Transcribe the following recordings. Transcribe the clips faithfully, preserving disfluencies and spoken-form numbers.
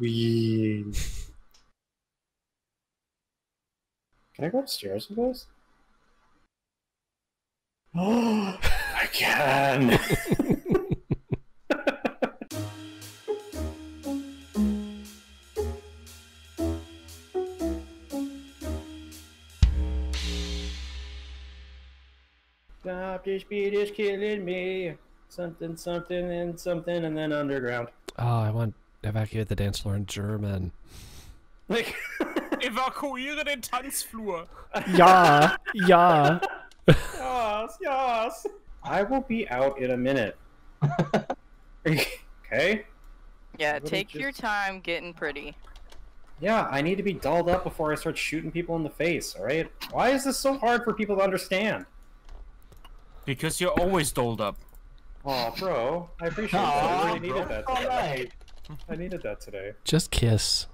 We... Can I go upstairs with this? Oh, I can! Stop, this beat is killing me. Something, something, and something, and then underground. Oh, I want to evacuate the dance floor in German. Like... Evakuiere den Tanzflur. Ja, ja. Yes, yes. I will be out in a minute. Okay? Yeah, take just... your time getting pretty. Yeah, I need to be dolled up before I start shooting people in the face, alright? Why is this so hard for people to understand? Because you're always dolled up. Oh, bro. I appreciate oh, that. I really needed that today. Right. I needed that today. Just kiss.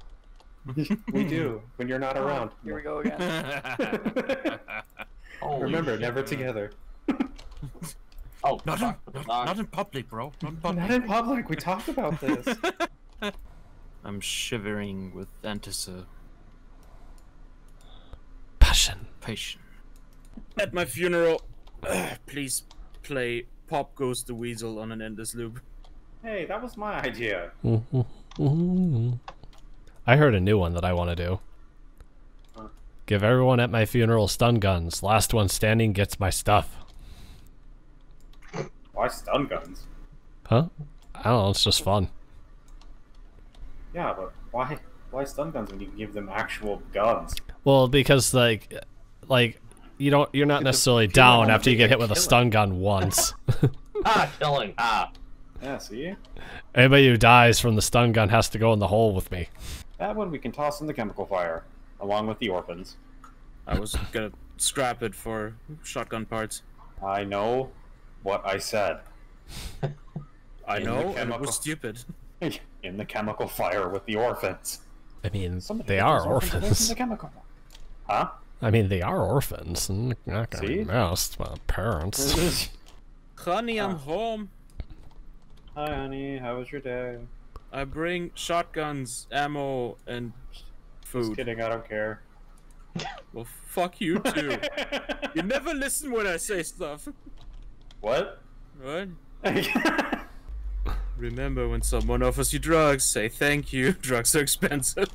We do, when you're not around. Here we go again. Remember, shit. Never together. Oh, not in, not, not in public, bro. Not in public. Not in public. We talked about this. I'm shivering with antiseptic. Passion. Passion. At my funeral, uh, please play Pop Goes the Weasel on an endless loop. Hey, that was my idea. Mm-hmm. Mm-hmm. I heard a new one that I want to do. Huh. Give everyone at my funeral stun guns. Last one standing gets my stuff. Why stun guns? Huh? I don't know, it's just fun. Yeah, but why why stun guns when you can give them actual guns? Well, because like like you don't you're not necessarily down after you get hit with a stun gun once. Ah, killing. Ah. Yeah, see? Anybody who dies from the stun gun has to go in the hole with me. That one we can toss in the chemical fire, along with the orphans. I was gonna scrap it for shotgun parts. I know what I said. I know, and it was stupid. In the chemical fire with the orphans. I mean, Somebody they are orphans. orphans. In the chemical. Huh? I mean, they are orphans, and they're not gonna be messed by parents. Honey, I'm home. Hi, honey. How was your day? I bring shotguns, ammo, and food. Just kidding, I don't care. Well, fuck you too. You never listen when I say stuff. What? What? Remember, when someone offers you drugs, say thank you. Drugs are expensive.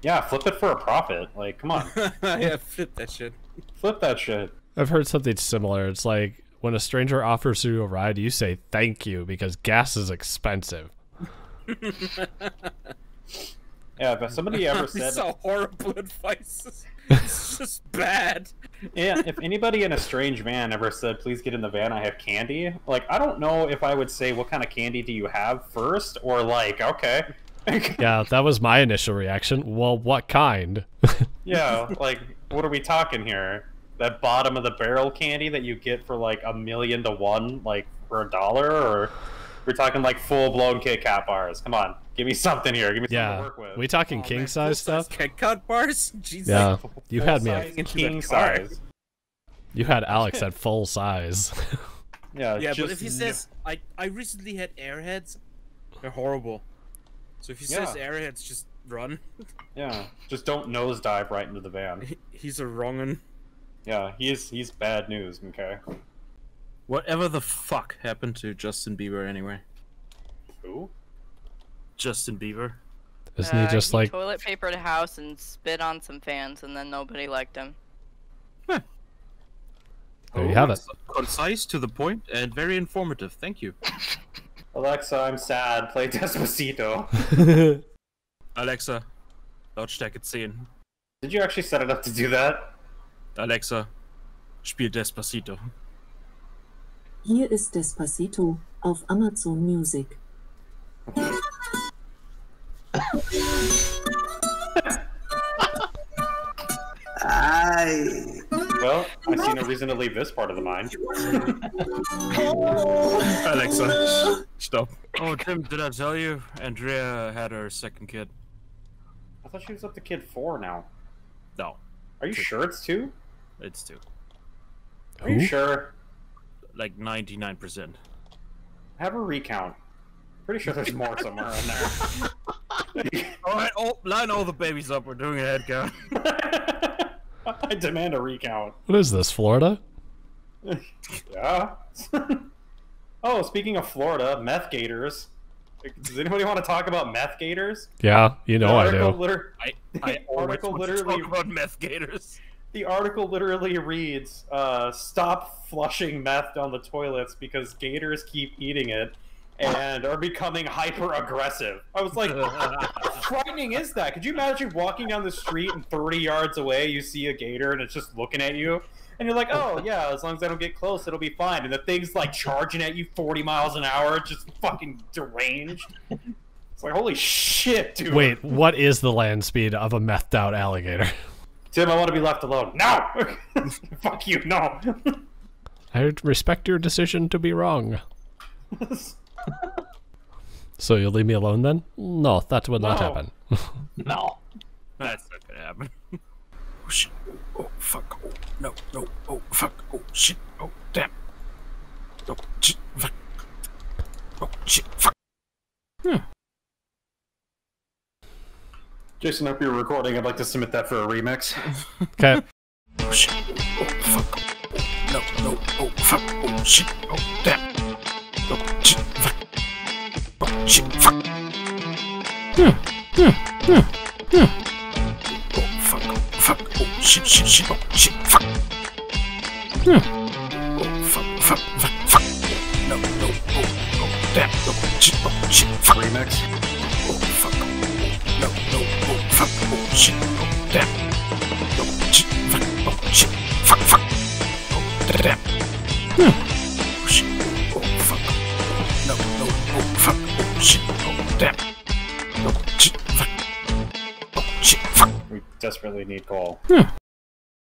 Yeah, flip it for a profit. Like, come on. Yeah, flip that shit. Flip that shit. I've heard something similar. It's like, when a stranger offers you a ride, you say thank you, because gas is expensive. Yeah, but somebody ever said These are horrible advice. It's just bad. Yeah, if anybody in a strange van ever said, please get in the van, I have candy, like, I don't know if I would say, what kind of candy do you have first? Or like, okay. Yeah, that was my initial reaction. Well, what kind? Yeah, like, what are we talking here? That bottom of the barrel candy that you get for like a million to one, like for a dollar? Or we're talking like full-blown Kit Kat bars. Come on, give me something here. Give me yeah. something to work with. We talking oh, king size stuff? Kit Kat bars? Jesus. Yeah, you full had me at king size. You had Alex at full size. Yeah, yeah. Just... But if he says, I I recently had Airheads, they're horrible. So if he yeah. says Airheads, just run. Yeah, just don't nosedive right into the van. He, he's a wrong'un. Yeah, he's he's bad news. Okay. Whatever the fuck happened to Justin Bieber anyway? Who? Justin Bieber. Isn't uh, he just he like toilet papered a house and spit on some fans, and then nobody liked him? Huh. There oh, you have it. Concise, to the point, and very informative. Thank you. Alexa, I'm sad. Play Despacito. Alexa, Logitech scene. Did you actually set it up to do that? Alexa, spiel Despacito. Hier ist Despacito auf Amazon Music. I... Well, I see no reason to leave this part of the mine. Alexa, stop. Oh, Tim, did I tell you? Andrea had her second kid. I thought she was up to kid four now. No. Are you two. Sure it's two? It's two. Are Ooh. You sure? Like ninety-nine percent. Have a recount. Pretty sure there's more somewhere in there. Alright, oh, line all the babies up. We're doing a head count. I demand a recount. What is this, Florida? Yeah. Oh, speaking of Florida, meth gators. Does anybody want to talk about meth gators? Yeah, you know I do. Liter I, I article literally talk about meth gators. The article literally reads, uh, "Stop flushing meth down the toilets because gators keep eating it and are becoming hyper aggressive." I was like, "How frightening is that?" Could you imagine walking down the street and thirty yards away you see a gator and it's just looking at you? And you're like, oh, yeah, as long as I don't get close, it'll be fine. And the thing's, like, charging at you forty miles an hour, just fucking deranged. It's like, holy shit, dude. Wait, what is the land speed of a methed-out alligator? Tim, I want to be left alone. No! Fuck you, no. I respect your decision to be wrong. So you'll leave me alone, then? No, that would no. not happen. No. That's not gonna happen. Oh, shit. Oh, fuck. Oh, no, no. Oh, fuck. Oh, shit. Oh, damn. Oh, shit. Fuck. Oh, shit. Fuck. Hmm. Jason, if you're recording, I'd like to submit that for a remix. Okay. Oh, shit. Oh, fuck. Oh, no, no. Oh, fuck. Oh, shit. Oh, damn. Oh, shit. Fuck. Oh, shit. Fuck. Hmm. Hmm. Hmm. Hmm. Shit, shit, shit, oh, shit, fuck. Hmm. Oh, fuck, fuck, fuck, fuck. No, no, oh, no, damn, no, shit, oh, shit, fuck. Remix. Oh, fuck, no, no, oh, fuck, oh, shit, oh, damn. No, shit, fuck, oh, shit, fuck, fuck. Oh, damn. Hmm. Oh, shit, oh, fuck. No, no, oh, fuck, oh, shit, oh, damn. No, shit, fuck. Oh, shit, fuck. We desperately need coal. Hmm.